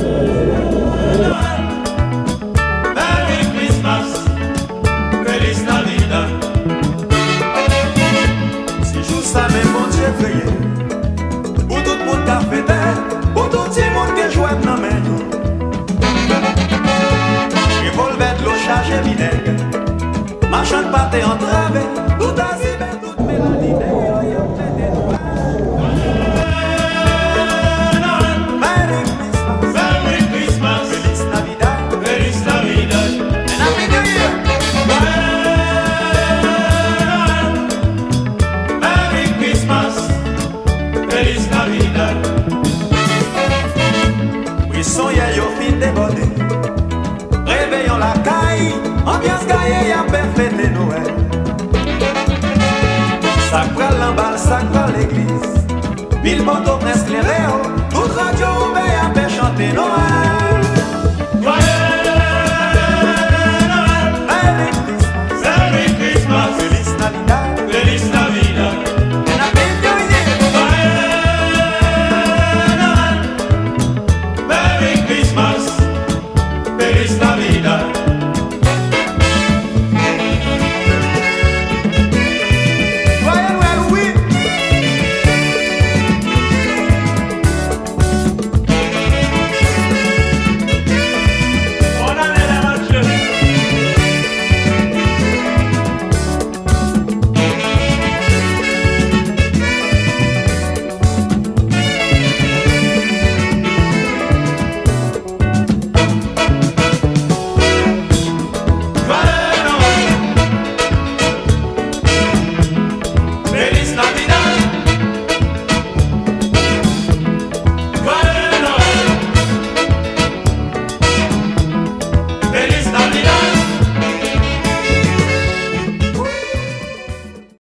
olvidar. Merry Christmas, feliz Navidad. Si jou sa men moun che veye, pou tout moun ka fete, pou tout ti moun ke jwèm nan men nou. Revolvet lo chaje vineg, machan pate antrave, tout azibe, tout melani deg. Réveillons la caille, ambiance gaie, y'a bien fêté Noël. Sacral l'emballe, sacral l'église, ville moto presque les réaux, toute radio, y'a bien chanté Noël.